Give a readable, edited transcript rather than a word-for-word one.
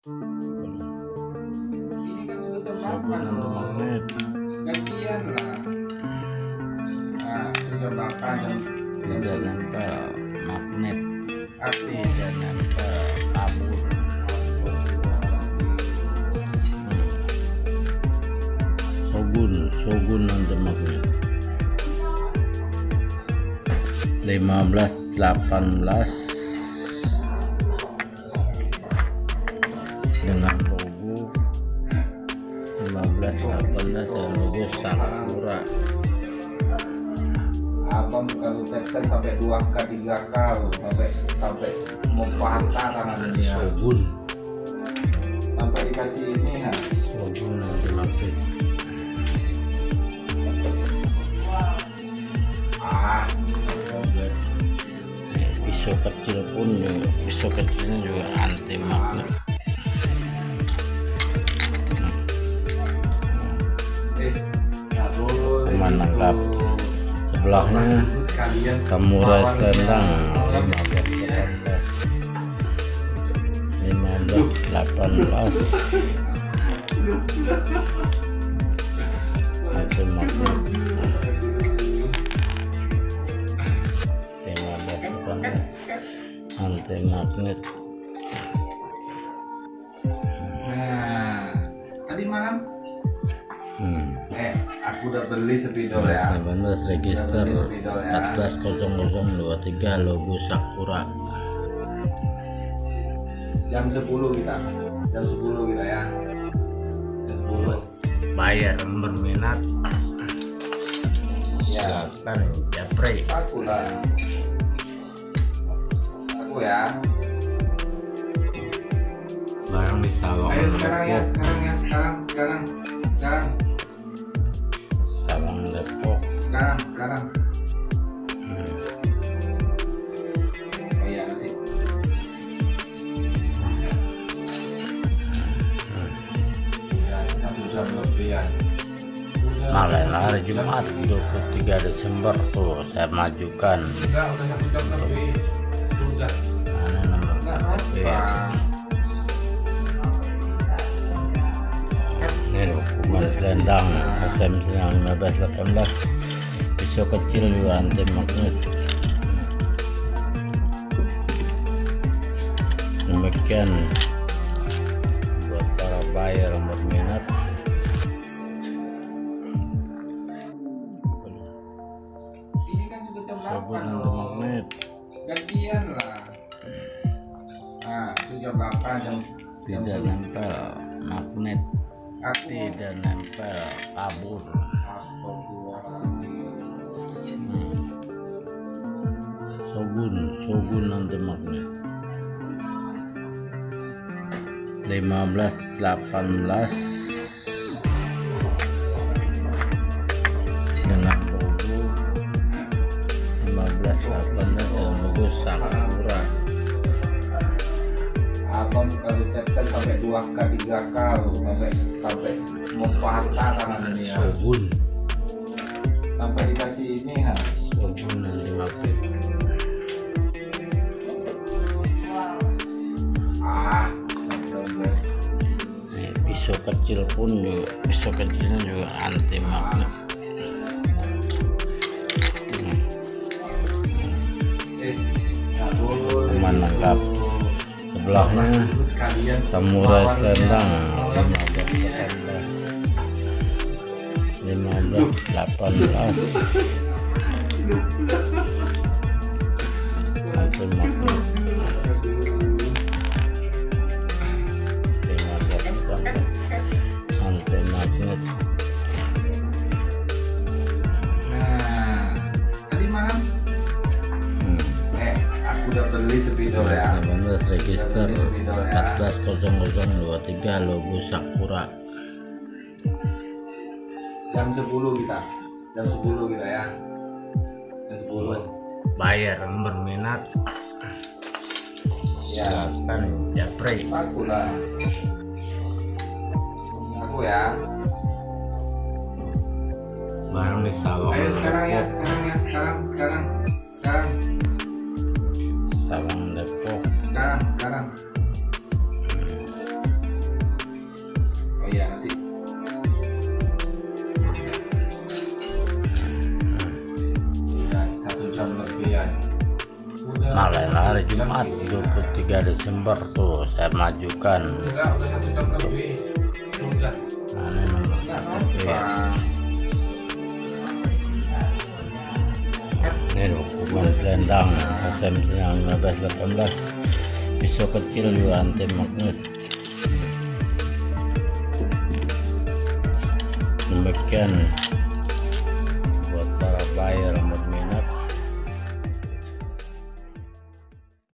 Ini kan sebetulnya sopan loh. Kasihan lah. Nah, coba pakai. Sudah nempel magnet. Arti dan nempel tabur. Shogun nanti magnet. 15, 18. Dengan logo 15, 18 dan logo Sakura. Abang kalau tekstil sampai 2K 3K sampai mau patah tangannya. Shogun. Sampai dikasih ini ya. Shogun nanti. Pisau kecil pun juga, pisau kecilnya juga anti magnet. Menangkap sebelahnya Kamura selendang 15, 18 anti magnet. Nah, tadi malam aku udah beli spidol ya. 18 register 14.00.23 logo Sakura. Jam 10 kita ya. Jam 10. Bayar berminat. Ya, Japri. Aku ya. Barang di salon. Ayo sekarang. Sekarang. Iya nanti. Jam lebihan. Malah hari Jumat 23 Desember tuh saya majukan. Udah 1 jam lebih. Udah. Mana nomor KTP? Hukuman selendang SM selendang 15, 18. Pisau kecil juga anti magnet. Demikian buat para buyer yang berminat. Ini kan sudah jam 8 anti magnet. Gantian lah. Nah, itu jam 8 yang tidak nempel magnet. Arti dan nempel kabur. Shogun nanti magnet. 15, 18 dengan logo 15, 18 dengan logo Sakura. Abang kalau tekstil sampai 2K 3K sampai mau patah tangannya. Shogun. Sampai dikasih ini ya. Shogun nanti magnet. Pisau kecil pun juga, pisau kecilnya juga anti magnet. Menangkap sebelahnya Samurai selendang 15, 18 anti magnet. Udah beli spidol ya. 18 register 14.00.23 logo Sakura. Jam 10 kita ya. Jam 10. Bayar berminat. Ya, kan Japri. Aku ya. Barang di salon. Ayo sekarang. Sabang Depok. Sekarang. Ariyanti. Dan 1 jam lebih. Malah hari Jumat 23 Desember tuh saya majukan. Ini dokumen selendang SM 1518 pisau kecil juga anti magnet. Demikian buat para buyer.